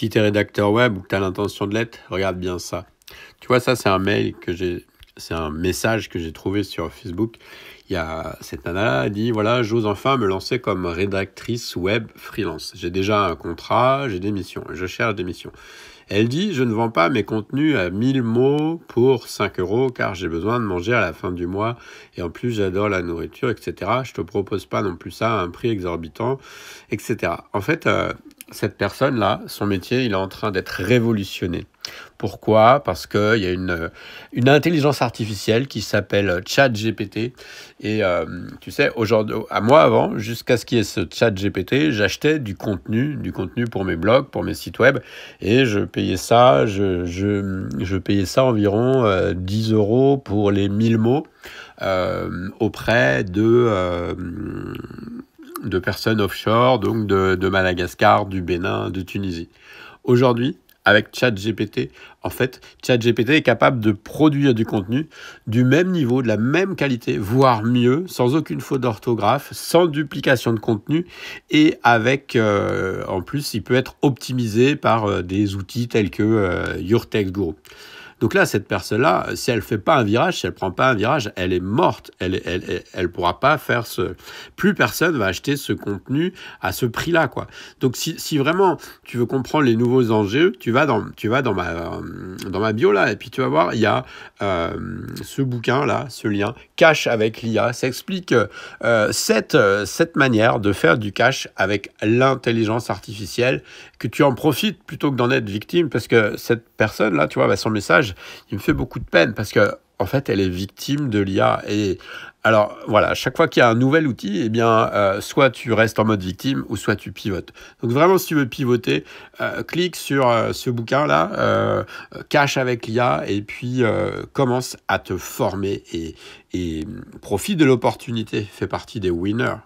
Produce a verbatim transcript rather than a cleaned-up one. Si tu es rédacteur web ou que tu as l'intention de l'être, regarde bien ça. Tu vois, ça, c'est un mail que j'ai... C'est un message que j'ai trouvé sur Facebook. Il y a cette nana-là qui dit « Voilà, j'ose enfin me lancer comme rédactrice web freelance. J'ai déjà un contrat, j'ai des missions, je cherche des missions. » Elle dit « Je ne vends pas mes contenus à mille mots pour cinq euros car j'ai besoin de manger à la fin du mois et en plus j'adore la nourriture, et cetera. Je te propose pas non plus ça à un prix exorbitant, et cetera » En fait, euh, cette personne-là, son métier, il est en train d'être révolutionné. Pourquoi? Parce qu'il y a une, une intelligence artificielle qui s'appelle ChatGPT. Et euh, tu sais, aujourd'hui, à moi avant, jusqu'à ce qu'il y ait ce ChatGPT, j'achetais du contenu, du contenu pour mes blogs, pour mes sites web. Et je payais ça, je, je, je payais ça environ euh, dix euros pour les mille mots euh, auprès de... Euh, de personnes offshore, donc de, de Madagascar, du Bénin, de Tunisie. Aujourd'hui, avec ChatGPT, en fait, ChatGPT est capable de produire du contenu du même niveau, de la même qualité, voire mieux, sans aucune faute d'orthographe, sans duplication de contenu, et avec, euh, en plus, il peut être optimisé par euh, des outils tels que euh, YourTextGuru. Donc là, cette personne-là, si elle ne fait pas un virage, si elle ne prend pas un virage, elle est morte. Elle ne elle, elle pourra pas faire ce... Plus personne va acheter ce contenu à ce prix-là, quoi. Donc si, si vraiment tu veux comprendre les nouveaux enjeux, tu vas dans, tu vas dans, ma, dans ma bio, là, et puis tu vas voir, il y a euh, ce bouquin-là, ce lien, « Cash avec l'I A ». Ça explique euh, cette, cette manière de faire du cash avec l'intelligence artificielle, que tu en profites plutôt que d'en être victime, parce que cette personne-là, tu vois, bah, son message, il me fait beaucoup de peine parce que en fait, elle est victime de l'I A. Et alors, voilà, chaque fois qu'il y a un nouvel outil, eh bien, euh, soit tu restes en mode victime ou soit tu pivotes. Donc, vraiment, si tu veux pivoter, euh, clique sur euh, ce bouquin-là, euh, Cash avec l'I A, et puis euh, commence à te former et, et profite de l'opportunité. Fais partie des winners.